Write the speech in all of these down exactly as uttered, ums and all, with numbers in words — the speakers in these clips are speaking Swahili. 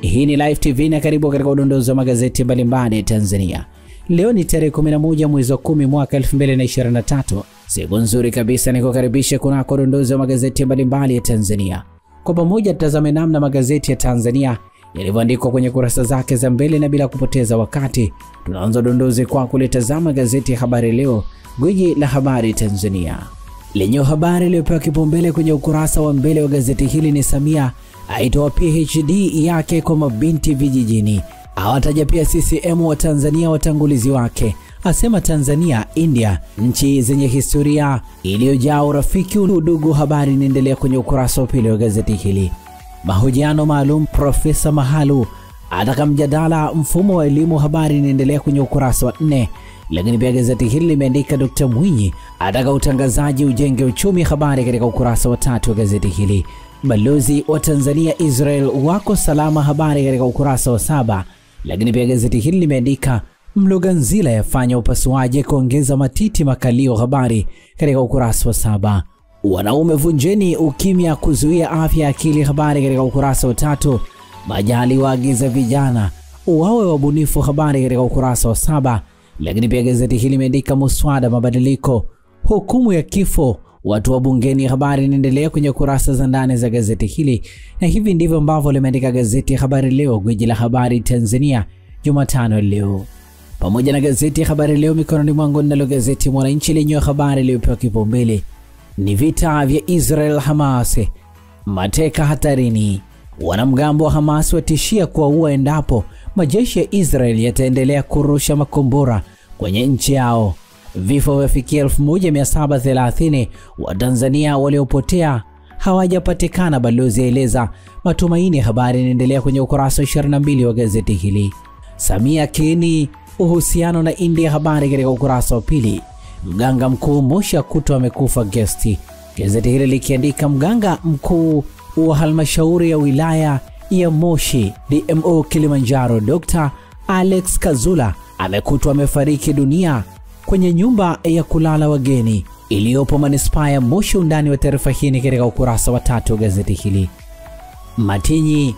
Hii ni Live T V na karibu katika udondozi wa magazeti mbalimbali Tanzania. Leo ni tarehe kumi na moja mwezi wa kumi mwaka elfu mbili na ishirini na tatu. Siku nzuri kabisa nikukaribisha kuna udondozi wa magazeti mbalimbali ya Tanzania. Kwa pamoja tutazame namna magazeti ya Tanzania yalivyoandikwa kwenye kurasa zake za mbele, na bila kupoteza wakati tunaanza udondozi kwa kulitazama gazeti ya Habari Leo, gwiji la habari Tanzania. Lenye habari iliyopewa kipaumbele kwenye ukurasa wa mbele wa gazeti hili ni Samia aitoa P H D yake kwa mabinti vijijini. Awataja pia C C M wa Tanzania watangulizi wake. Asema Tanzania, India, nchi zenye historia iliyojaa urafiki, udugu. Habari inaendelea kwenye ukurasa wa pili wa gazeti hili. Mahojiano maalum Profesa Mahalu ataka mjadala mfumo wa elimu. Habari inaendelea kwenye ukurasa wa nne. Lakini pia gazeti hili limeandika Dr Mwinyi ataka utangazaji ujenge uchumi. Habari katika ukurasa wa tatu wa gazeti hili. Balozi wa Tanzania Israel wako salama. Habari katika ukurasa wa saba. Lakini pia gazeti hili limeandika Mluganzila yafanya upasuaji kuongeza matiti makalio. Habari katika ukurasa wa saba. Wanaume vunjeni ukimya kuzuia afya ya akili. Habari katika ukurasa wa tatu. Majali waagiza vijana uwawe wabunifu. Habari katika ukurasa wa saba. Lakini pia gazeti hili limeandika muswada mabadiliko hukumu ya kifo watu wa bungeni. Habari inaendelea kwenye kurasa za ndani za gazeti hili, na hivi ndivyo ambavyo limeandika gazeti ya Habari Leo, gwiji la habari Tanzania, Jumatano leo. Pamoja na gazeti ya Habari Leo mikononi mwangu, nalo gazeti Mwananchi lenye habari iliyopewa kipaumbele ni vita vya Israel Hamas, mateka hatarini. Wanamgambo wa Hamas watishia kuwaua endapo majeshi ya Israel yataendelea kurusha makombora kwenye nchi yao. Vifo vyafikia elfu moja mia saba thelathini, wa Tanzania waliopotea hawajapatikana, balozi aeleza matumaini. Habari inaendelea kwenye ukurasa ishirini na mbili wa gazeti hili. Samia kini uhusiano na India. Habari katika ukurasa wa pili. Mganga mkuu Moshi kutwa amekufa guesti. Gazeti hili likiandika mganga mkuu wa halmashauri ya wilaya ya Moshi D M O Kilimanjaro Dr Alex Kazula amekutwa amefariki dunia kwenye nyumba ya kulala wageni iliyopo manispaa ya Moshi. Undani wa taarifa hii katika ukurasa wa tatu wa gazeti hili. Matinyi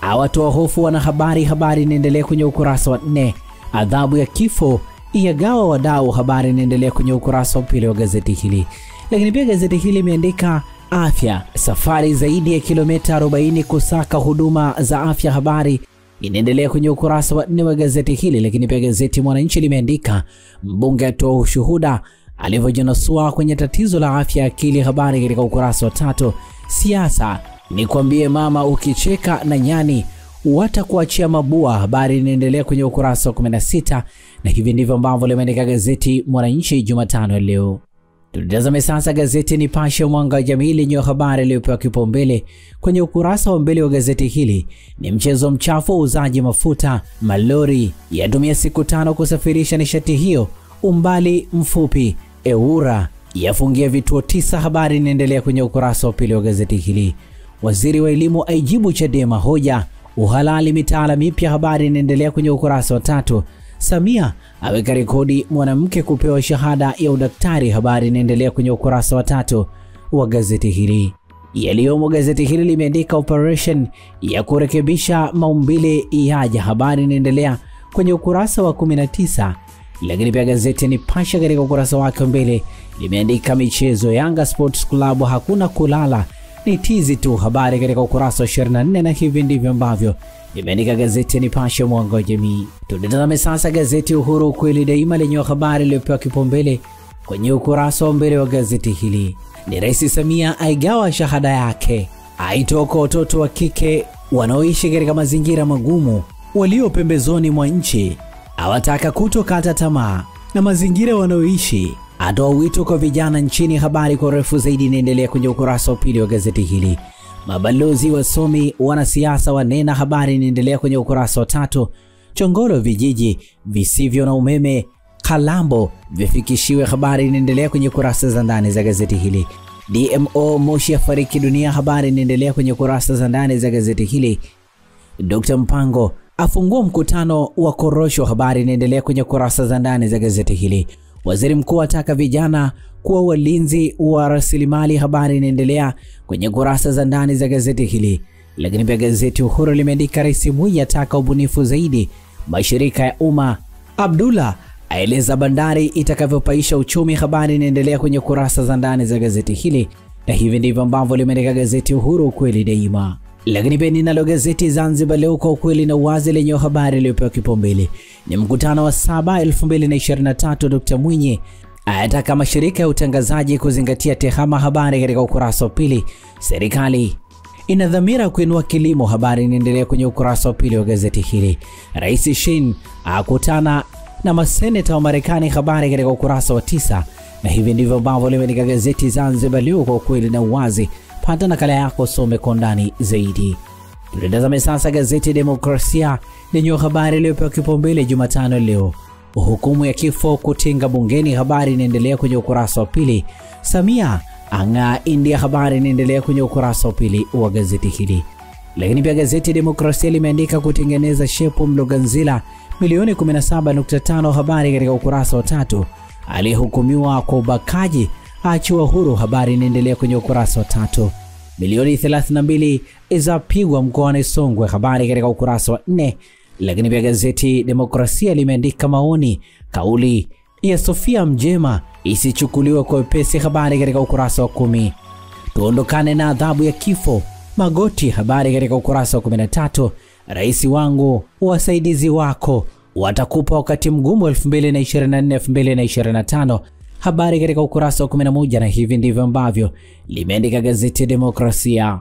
awatoa hofu wanahabari. Habari inaendelea kwenye ukurasa wa nne. Adhabu ya kifo yagawa wadau. Habari inaendelea kwenye ukurasa wa pili wa gazeti hili. Lakini pia gazeti hili imeandika afya, safari zaidi ya kilomita arobaini kusaka huduma za afya. Habari inaendelea kwenye ukurasa wa nne wa gazeti hili. Lakini pia gazeti Mwananchi limeandika mbunge atoa ushuhuda alivyojinasua kwenye tatizo la afya akili. Habari katika ukurasa wa tatu. Siasa nikwambie mama, ukicheka na nyani watakuachia mabua. Habari inaendelea kwenye ukurasa wa kumi na sita, na hivi ndivyo ambavyo limeandika gazeti Mwananchi Jumatano leo. Tutazame sasa gazeti ni Pasha Mwanga Jamii lenye habari iliyopewa kipaumbele kwenye ukurasa wa mbele wa gazeti hili ni mchezo mchafu uzaji mafuta. Malori yatumia siku tano kusafirisha nishati hiyo umbali mfupi. Eura yafungia vituo tisa. Habari inaendelea kwenye ukurasa wa pili wa gazeti hili. Waziri wa elimu aijibu Chadema hoja uhalali mitaala mipya. Habari inaendelea kwenye ukurasa wa tatu. Samia aweka rekodi mwanamke kupewa shahada ya udaktari. Habari inaendelea kwenye ukurasa wa tatu wa gazeti hili. Yaliyomo gazeti hili limeandika operation ya kurekebisha maumbile yaja. Habari inaendelea kwenye ukurasa wa kumi na tisa. Lakini pia gazeti Nipashe katika ukurasa wake mbele limeandika michezo Yanga Sports Club hakuna kulala ni tizi tu. Habari katika ukurasa wa ishirini na nne, na hivi ndivyo ambavyo limeandika gazeti Nipashe Mwanga wa Jamii. Tutazame sasa gazeti Uhuru Kweli Daima lenye habari iliyopewa kipaumbele kwenye ukurasa wa mbele wa gazeti hili ni Rais Samia aigawa shahada yake, aitoka watoto wa kike wanaoishi katika mazingira magumu walio pembezoni mwa nchi, awataka kutokata tamaa na mazingira wanaoishi, atoa wito kwa vijana nchini. Habari kwa refu zaidi inaendelea kwenye ukurasa wa pili wa gazeti hili. Mabalozi, wasomi, wanasiasa wanena. Habari inaendelea kwenye ukurasa wa tatu. Chongolo vijiji visivyo na umeme Kalambo vifikishiwe. Habari inaendelea kwenye kurasa za ndani za gazeti hili. D M O Moshi afariki dunia. Habari inaendelea kwenye kurasa za ndani za gazeti hili. Dr Mpango afungua mkutano wa korosho. Habari inaendelea kwenye kurasa za ndani za gazeti hili. Waziri mkuu ataka vijana kuwa walinzi wa rasilimali. Habari inaendelea kwenye kurasa za ndani za gazeti hili. Lakini pia gazeti Uhuru limeandika Rais Mwinyi ataka ubunifu zaidi mashirika ya umma. Abdullah aeleza bandari itakavyopaisha uchumi. Habari inaendelea kwenye kurasa za ndani za gazeti hili, na hivi ndivyo ambavyo limeandika gazeti Uhuru, ukweli daima. Lakini pia ninalo gazeti Zanzibar Leo, kwa ukweli na uwazi, lenye habari iliyopewa kipaumbele ni mkutano wa saba elfu mbili na ishirini na tatu, Dr Mwinyi ataka mashirika ya utangazaji kuzingatia tehama. Habari katika ukurasa wa pili. Serikali ina dhamira kuinua kilimo. Habari inaendelea kwenye ukurasa wa pili wa gazeti hili. Rais Shin akutana na maseneta wa Marekani. Habari katika ukurasa wa tisa. Na hivi ndivyo ambavyo limeandika gazeti Zanzibar Leo, kwa ukweli na uwazi. Pata nakala yako, some kwa ndani zaidi. Tutazame sasa gazeti Demokrasia lenye habari iliyopewa kipaumbele Jumatano leo. Hukumu ya kifo kutinga bungeni. Habari inaendelea kwenye ukurasa wa pili. Samia anga India. Habari inaendelea kwenye ukurasa wa pili wa gazeti hili. Lakini pia gazeti Demokrasia limeandika kutengeneza shepu Mluganzila milioni kumi na saba nukta tano. Habari katika ukurasa wa tatu. Aliyehukumiwa kwa ubakaji achiwa huru. Habari inaendelea kwenye ukurasa wa tatu. Milioni thelathini na mbili izapigwa mkoani Songwe. Habari katika ukurasa wa nne. Lakini pia gazeti Demokrasia limeandika maoni kauli ya Sofia Mjema isichukuliwe kwa wepesi. Habari katika ukurasa wa kumi. Tuondokane na adhabu ya kifo magoti. Habari katika ukurasa wa kumi na tatu. Rais wangu wasaidizi wako watakupa wakati mgumu elfu mbili na ishirini na nne elfu mbili na ishirini na tano. Habari katika ukurasa wa kumi na moja, na hivi ndivyo ambavyo limeandika gazeti Demokrasia.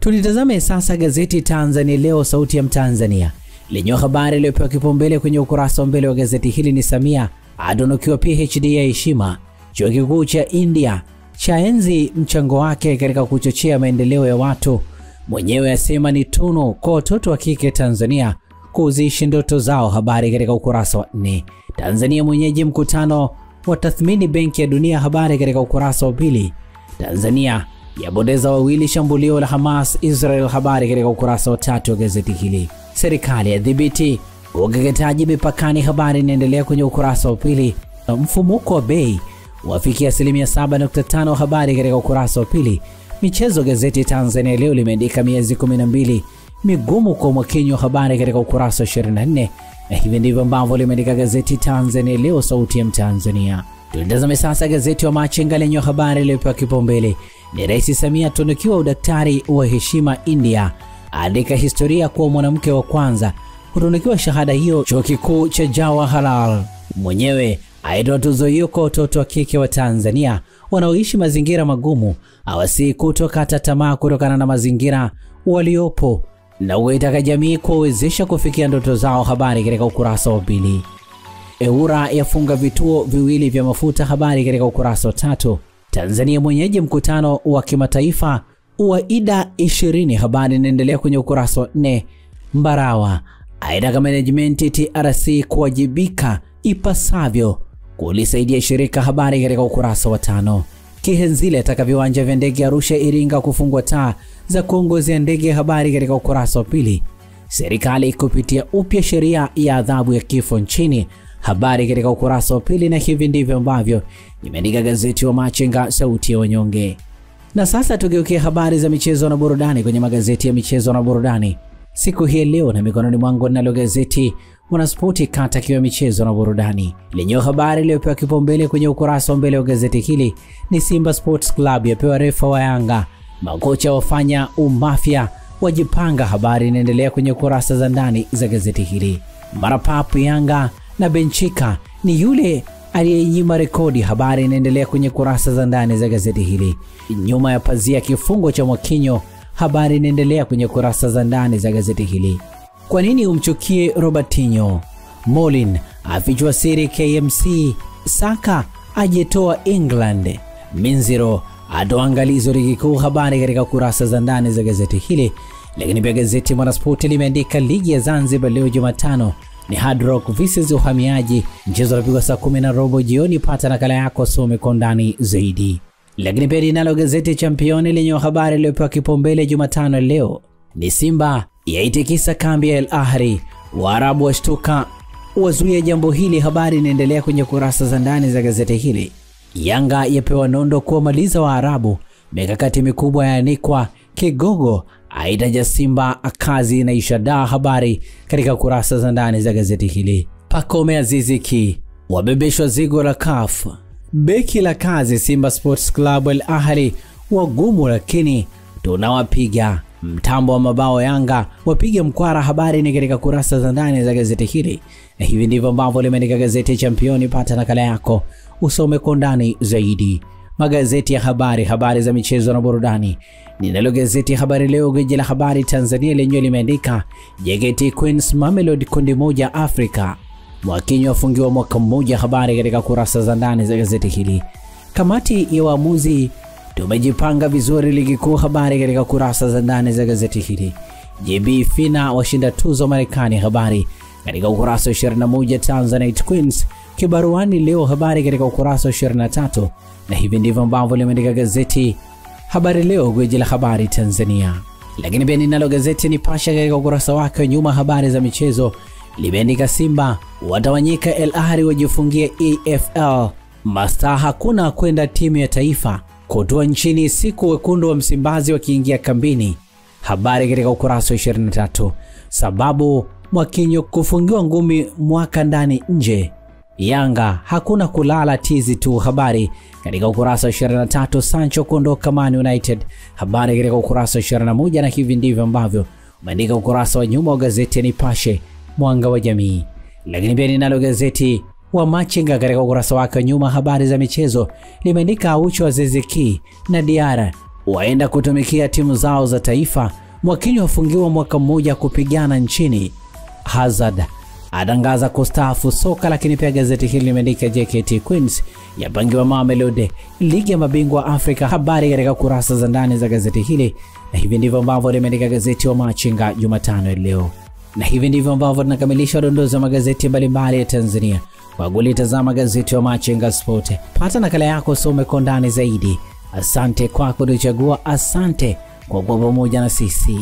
Tulitazame sasa gazeti Tanzania Leo, sauti ya Mtanzania, lenye habari iliyopewa kipaumbele kwenye ukurasa wa mbele wa gazeti hili ni Samia adonokiwa PhD ya heshima. Chuo kikuu cha India chaenzi mchango wake katika kuchochea maendeleo ya watu. Mwenyewe asema ni tuno kwa watoto wa kike Tanzania kuziishi ndoto zao. Habari katika ukurasa wa nne. Tanzania mwenyeji mkutano watathmini benki ya dunia. Habari katika ukurasa wa pili. Tanzania yabondeza wawili shambulio la Hamas Israel. Habari katika ukurasa wa tatu wa gazeti hili. Serikali yadhibiti ukeketaji mipakani. Habari inaendelea kwenye ukurasa wa pili. Mfumuko wa bei wafikia asilimia saba nukta tano. Habari katika ukurasa wa pili. Michezo, gazeti Tanzania Leo limeandika miezi kumi na mbili migumu kwa Mwakinyo. Habari katika ukurasa wa ishirini na nne. Na hivi ndivyo ambavyo limeandika gazeti Tanzania Leo, sauti ya Mtanzania. Tutazame sasa gazeti wa Machinga lenye habari iliyopewa kipaumbele ni Rais Samia atunukiwa udaktari wa heshima India, andika historia kwa mwanamke wa kwanza kutunukiwa shahada hiyo chuo kikuu cha Jawahalal. Mwenyewe aitoa tuzo hiyo kwa watoto wa kike wa Tanzania wanaoishi mazingira magumu, hawasi kutokata tamaa kutokana na mazingira waliopo, na huitaka jamii kuwawezesha kufikia ndoto zao. Habari katika ukurasa wa pili. Eura yafunga vituo viwili vya mafuta. Habari katika ukurasa wa tatu. Tanzania mwenyeji mkutano wa kimataifa wa I D A ishirini. Habari inaendelea kwenye ukurasa wa nne. Mbarawa aidaka management T R C kuwajibika ipasavyo kulisaidia shirika. Habari katika ukurasa wa tano. Kihenzile ataka viwanja vya ndege Arusha Iringa kufungwa taa za kuongozea ndege. Habari katika ukurasa wa pili. Serikali kupitia upya sheria ya adhabu ya kifo nchini. Habari katika ukurasa wa pili, na hivi ndivyo ambavyo limeandika gazeti wa Machinga, sauti ya wanyonge. Na sasa tugeukie habari za michezo na burudani kwenye magazeti ya michezo na burudani siku hii leo, na mikononi mwangu ninalo gazeti Mwanasport kata kiwa michezo na burudani, lenye habari iliyopewa kipaumbele kwenye ukurasa wa mbele wa gazeti hili ni Simba Sports Club yapewa refa wa Yanga. Makocha wafanya umafia wajipanga. Habari inaendelea kwenye kurasa za ndani za gazeti hili. Marapapu Yanga na Benchika ni yule aliyenyima rekodi. Habari inaendelea kwenye kurasa za ndani za gazeti hili. Nyuma ya pazia kifungo cha Mwakinyo. Habari inaendelea kwenye kurasa za ndani za gazeti hili. Kwa nini umchukie Robertinho? Molin afichwa siri K M C. Saka ajetoa England. Minziro atoangalizo ligi kuu. Habari katika kurasa za ndani za gazeti hili. Lakini pia gazeti Mwanasport limeandika ligi ya Zanzibar leo Jumatano ni Hard Rock versus Uhamiaji. Mchezo unapigwa saa kumi na robo jioni. Pata nakala yako, some kwa ndani zaidi. Lakini pia linalo gazeti Champion lenye habari iliyopewa kipaumbele Jumatano leo ni Simba yaitikisa kambi ya Al Ahly. Waarabu washtuka wazuia jambo hili. Habari inaendelea kwenye kurasa za ndani za gazeti hili. Yanga yapewa nondo kuwamaliza Waarabu. Mikakati mikubwa yaanikwa Kigogo aitaja Simba akazi na ishada. Habari katika kurasa za ndani za gazeti hili. Pakome Aziziki wabebeshwa zigo la C A F. Beki la kazi Simba Sports Club Al Ahly wagumu lakini tunawapiga. Mtambo wa mabao Yanga wapiga mkwara. Habari ni katika kurasa za ndani za gazeti hili. Na hivi ndivyo ambavyo limeandika gazeti Championi. Pata nakala yako usome kwa ndani zaidi. Magazeti ya habari, habari za michezo na burudani. Ninalo gazeti ya Habari Leo, gazeti la habari Tanzania, lenyewe limeandika J G T Queens Mamelodi kundi moja Afrika. Mwakinyo afungiwa mwaka mmoja. Habari katika kurasa za ndani za gazeti hili. Kamati ya waamuzi tumejipanga vizuri ligi kuu. Habari katika kurasa za ndani za gazeti hili. J B Fina washinda tuzo Marekani. Habari katika ukurasa wa ishirini na moja. Tanzanite Queens kibaruani leo. Habari katika ukurasa wa ishirini na tatu. Na hivi ndivyo ambavyo limeandika gazeti Habari Leo, gwiji la habari Tanzania. Lakini pia ninalo gazeti Nipashe katika ukurasa wake nyuma, habari za michezo, limeandika Simba watawanyika Al Ahly wajifungie E F L. Mastaa hakuna kwenda timu ya taifa. Kutua nchini siku wekundu wa Msimbazi wakiingia kambini. Habari katika ukurasa wa ishirini na tatu. Sababu Mwakinyo kufungiwa ngumi mwaka ndani nje. Yanga hakuna kulala tizi tu. Habari katika ukurasa wa ishirini na tatu. Sancho kuondoka Man United. Habari katika ukurasa wa ishirini na moja. Na hivi ndivyo ambavyo umeandika ukurasa wa nyuma wa gazeti Nipashe Mwanga wa Jamii. Lakini pia ninalo gazeti wa Machinga katika ukurasa wake nyuma, habari za michezo, limeandika Aucho wa Ziziki na Diara waenda kutumikia timu zao za taifa. Mwakinyo wafungiwa mwaka mmoja kupigana nchini. Hazard atangaza kustaafu soka. Lakini pia gazeti hili limeandika J K T Queens yapangiwa Mamelodi ligi ya mabingwa Afrika. Habari katika kurasa za ndani za gazeti hili. Na hivi ndivyo ambavyo limeandika gazeti wa Machinga Jumatano leo. Na hivi ndivyo ambavyo tunakamilisha dondozi wa magazeti mbalimbali ya Tanzania. Waguli tazama gazeti wa Machinga Sport, pata nakala yako usome kwa ndani zaidi. Asante kwa kutuchagua, asante kwa kuwa pamoja na sisi.